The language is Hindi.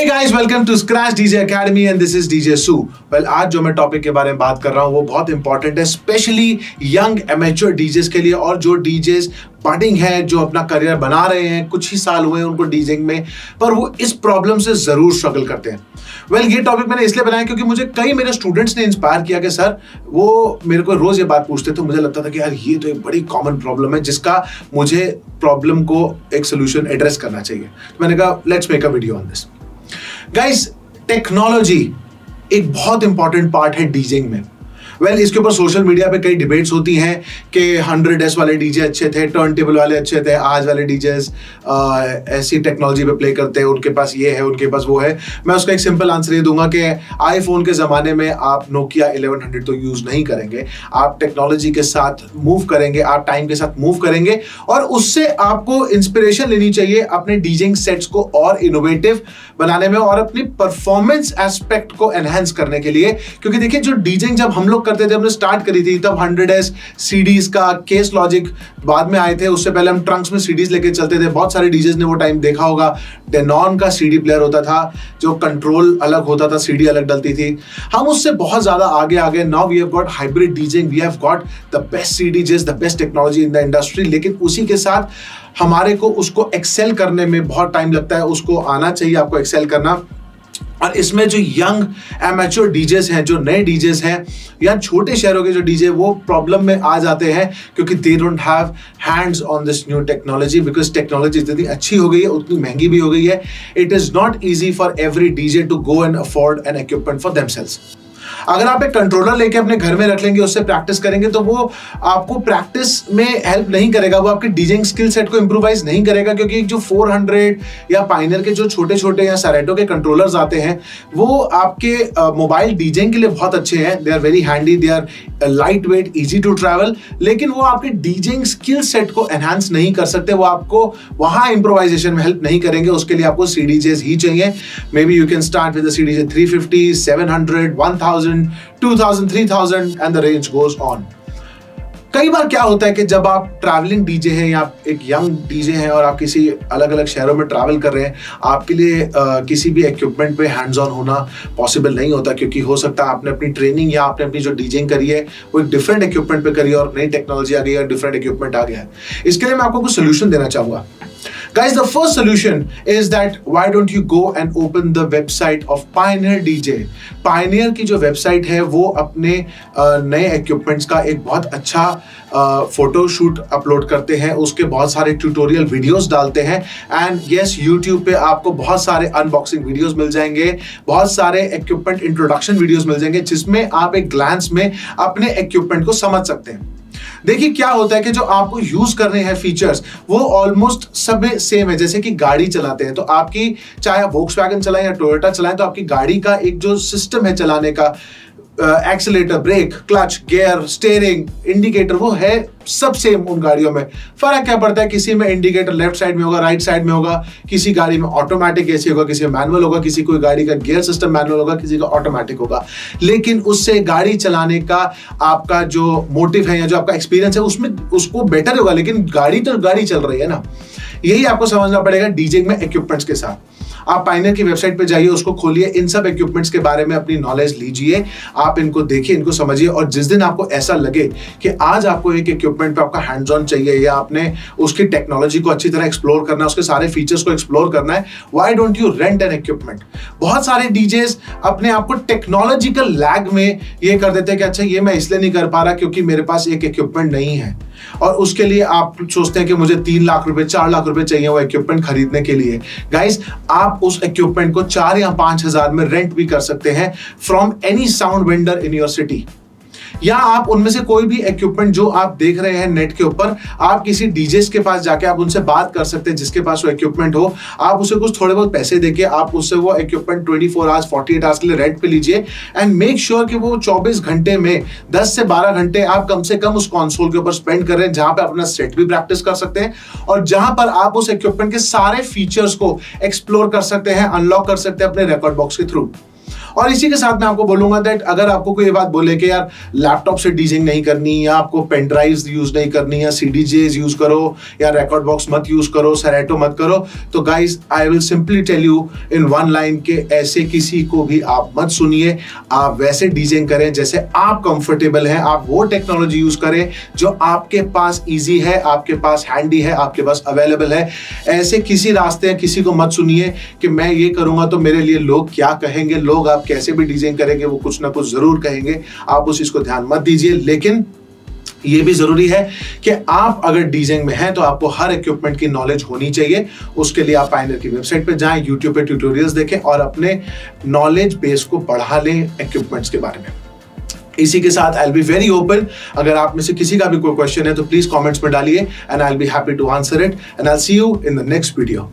Hey guys, welcome to Scratch DJ Academy and this is DJ Sue. Well, आज जो मैं टॉपिक के बारे में बात कर रहा हूँ वो बहुत इंपॉर्टेंट है, स्पेशली यंग एमेच्योर डीजेस के लिए और जो डीजेस बडिंग है, जो अपना करियर बना रहे हैं, कुछ ही साल हुए हैं उनको डीजिंग में, पर वो इस प्रॉब्लम से ज़रूर स्ट्रगल करते हैं। वेल, ये टॉपिक मैंने इसलिए बनाया क्योंकि मुझे कई मेरे स्टूडेंट्स ने इंस्पायर किया कि सर वो मेरे को रोज़ ये बात पूछते थे, मुझे लगता था कि यार ये तो एक बड़ी कॉमन प्रॉब्लम है जिसका मुझे प्रॉब्लम को एक सोल्यूशन एड्रेस करना चाहिए। तो मैंने कहा let's make a video on this. Guys, technology एक बहुत इंपॉर्टेंट पार्ट है डीजिंग में। वेल, इसके ऊपर सोशल मीडिया पे कई डिबेट्स होती हैं कि 100S वाले डीजे अच्छे थे, टर्न टेबल वाले अच्छे थे, आज वाले डीजेस ऐसी टेक्नोलॉजी पे प्ले करते हैं, उनके पास ये है, उनके पास वो है। मैं उसका एक सिंपल आंसर ये दूंगा कि आईफोन के ज़माने में आप नोकिया 1100 तो यूज़ नहीं करेंगे। आप टेक्नोलॉजी के साथ मूव करेंगे, आप टाइम के साथ मूव करेंगे और उससे आपको इंस्पिरेशन लेनी चाहिए अपने डीजिंग सेट्स को और इनोवेटिव बनाने में और अपनी परफॉर्मेंस एस्पेक्ट को एनहेंस करने के लिए। क्योंकि देखिए, जो डीजिंग जब हम लोग करते थे, हमने स्टार्ट करी थी तब 100S सीडीज का केस लॉजिक बाद में आए थे, उससे पहले हम ट्रंक्स में सीडीज लेके चलते थे। बहुत सारे डीजेस ने वो टाइम देखा होगा। डेनॉन का सीडी प्लेयर होता था, जो कंट्रोल अलग होता था, सीडी अलग डलती थी। हम उससे बहुत ज्यादा आगे आ गए। Now we have got hybrid DJing, we have got the best CDJs, the best technology in the industry. लेकिन उसी के साथ हमारे को उसको एक्सेल करने में बहुत टाइम लगता है, उसको आना चाहिए आपको एक्सेल करना। और इसमें जो यंग एमेच्योर डीजेस हैं, जो नए डीजेस हैं या छोटे शहरों के जो डीजे, वो प्रॉब्लम में आ जाते हैं क्योंकि they don't have hands on this new technology, because technology जितनी अच्छी हो गई है उतनी महंगी भी हो गई है। It is not easy for every DJ to go and afford an equipment for themselves. अगर आप एक कंट्रोलर लेके अपने घर में रख लेंगे, उससे प्रैक्टिस करेंगे, तो वो आपको प्रैक्टिस में हेल्प नहीं करेगा, वो आपके डीजिंग स्किल सेट को इम्प्रूवाइज नहीं करेगा। क्योंकि जो 400 या पायनियर के जो छोटे छोटे या सेरेटो के कंट्रोलर्स आते हैं, वो आपके मोबाइल डीजिंग के लिए बहुत अच्छे हैं। They are very handy, they are light weight, easy to travel, लेकिन वो आपके डीजिंग स्किल सेट को एनहांस नहीं कर सकते, वो आपको वहाँ इम्प्रोवाइजेशन में हेल्प नहीं करेंगे। उसके लिए आपको सी डी जेज ही चाहिए। Maybe you can start with C D J 350, 700, 1000, 2000, 3000 and the range goes on. कई बार क्या होता है कि जब आप ट्रैवलिंग डीजे हैं या आप एक यंग डीजे हैं और आप किसी अलग अलग शहरों में ट्रैवल कर रहे हैं, आपके लिए किसी भी इक्विपमेंट पे हैंड्स ऑन होना पॉसिबल नहीं होता, क्योंकि हो सकता है आपने अपनी ट्रेनिंग या आपने अपनी जो डीजिंग करी है वो एक डिफरेंट इक्विपमेंट पे करी है और नई टेक्नोलॉजी आ गई है, डिफरेंट इक्विपमेंट आ गया है। इसके लिए मैं आपको कुछ सोल्यूशन देना चाहूँगा। Guys, the first solution is that why don't you go and open the website of Pioneer DJ? Pioneer की जो website है वो अपने नए equipments का एक बहुत अच्छा फोटो शूट अपलोड करते हैं, उसके बहुत सारे ट्यूटोरियल वीडियोस डालते हैं। एंड यस, यूट्यूब पे आपको बहुत सारे अनबॉक्सिंग वीडियोस मिल जाएंगे, बहुत सारे इक्विपमेंट इंट्रोडक्शन वीडियोस मिल जाएंगे, जिसमें आप एक ग्लांस में अपने इक्विपमेंट को समझ सकते हैं। देखिए क्या होता है कि जो आपको यूज करने हैं फीचर्स, वो ऑलमोस्ट सब सेम है। जैसे कि गाड़ी चलाते हैं तो आपकी, चाहे आप वोक्सवैगन चलाएं या टोयोटा चलाएं, तो आपकी गाड़ी का एक जो सिस्टम है चलाने का, accelerator, brake, clutch, gear, steering, indicator, वो है सब सेम उन गाड़ियों में। फर्क क्या पड़ता है, किसी में इंडिकेटर लेफ्ट साइड में होगा, राइट साइड में होगा, किसी गाड़ी में ऑटोमेटिक एसी होगा, किसी में मैनुअल होगा, किसी कोई गाड़ी का गियर सिस्टम मैनुअल होगा, किसी का ऑटोमेटिक होगा। लेकिन उससे गाड़ी चलाने का आपका जो मोटिव है या जो आपका एक्सपीरियंस है उसमें उसको बेटर होगा, लेकिन गाड़ी तो गाड़ी चल रही है ना। यही आपको समझना पड़ेगा डीजिंग में इक्विपमेंट्स के साथ। आप पायनियर की वेबसाइट पे जाइए, उसको खोलिए, इन सब इक्विपमेंट्स के बारे में अपनी नॉलेज लीजिए, आप इनको देखिए, इनको समझिए, और जिस दिन आपको ऐसा लगे कि आज आपको एक इक्विपमेंट पे आपका हैंड्स ऑन चाहिए या आपने उसकी टेक्नोलॉजी को अच्छी तरह एक्सप्लोर करना है, उसके सारे फीचर्स को एक्सप्लोर करना है, why don't you rent an equipment. बहुत सारे डीजेस अपने आप को टेक्नोलॉजिकल लैग में ये कर देते हैं कि अच्छा ये मैं इसलिए नहीं कर पा रहा क्योंकि मेरे पास एक इक्विपमेंट नहीं है, और उसके लिए आप सोचते हैं कि मुझे 3 लाख रुपए, 4 लाख रुपए चाहिए वो इक्विपमेंट खरीदने के लिए। गाइस, आप उस इक्विपमेंट को 4 या 5 हज़ार में रेंट भी कर सकते हैं from any sound vendor in your city, या आप उनमें से कोई भी इक्विपमेंट जो आप देख रहे हैं नेट के ऊपर, आप किसी डीजेस के पास जाके आप उनसे बात कर सकते हैं जिसके पास वो इक्विपमेंट हो। आप उसे कुछ थोड़े बहुत पैसे देके आप उससे वो इक्विपमेंट 24 आवर्स, 48 आवर्स के लिए रेंट पे लीजिए एंड मेक श्योर कि वो 24 घंटे में 10 से 12 घंटे आप कम से कम उस कॉन्सोल के ऊपर स्पेंड कर रहे हैं, जहाँ पर अपना सेट भी प्रैक्टिस कर सकते हैं और जहाँ पर आप उस इक्विपमेंट के सारे फीचर्स को एक्सप्लोर कर सकते हैं, अनलॉक कर सकते हैं अपने रिकॉर्ड बॉक्स के थ्रू। और इसी के साथ मैं आपको बोलूंगा दैट अगर आपको कोई बात बोले कि यार लैपटॉप से डीजिंग नहीं करनी, या आपको पेन ड्राइव्स यूज नहीं करनी, या CDJs यूज करो, या रिकॉर्ड बॉक्स मत यूज करो, सेरेटो मत करो, तो guys I will simply tell you in one line के ऐसे किसी को भी आप मत सुनिए। आप वैसे डीजिंग करें जैसे आप कंफर्टेबल हैं, आप वो टेक्नोलॉजी यूज करें जो आपके पास इजी है, आपके पास हैंडी है, आपके पास अवेलेबल है। ऐसे किसी रास्ते किसी को मत सुनिए कि मैं ये करूंगा तो मेरे लिए लोग क्या कहेंगे, लोग आप कैसे भी डीजिंग करेंगे वो कुछ ना कुछ जरूर कहेंगे, आप उस चीज को ध्यान मत दीजिए। लेकिन ये भी जरूरी है कि आप अगर डीजिंग में हैं तो आपको हर इक्विपमेंट की नॉलेज होनी चाहिए। उसके लिए आप पायनियर की वेबसाइट पर जाएं, यूट्यूब पे ट्यूटोरियल्स देखें और अपने नॉलेज बेस को बढ़ा लें इक्विपमेंट्स के बारे में। इसी के साथ I will be very open, अगर आप में से किसी का भी कोई क्वेश्चन है तो प्लीज कॉमेंट्स में डालिए and I will be happy to answer it and I will see you in the next video.